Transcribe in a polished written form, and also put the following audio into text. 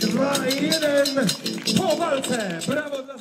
Dwa, jeden, po walce, brawo dla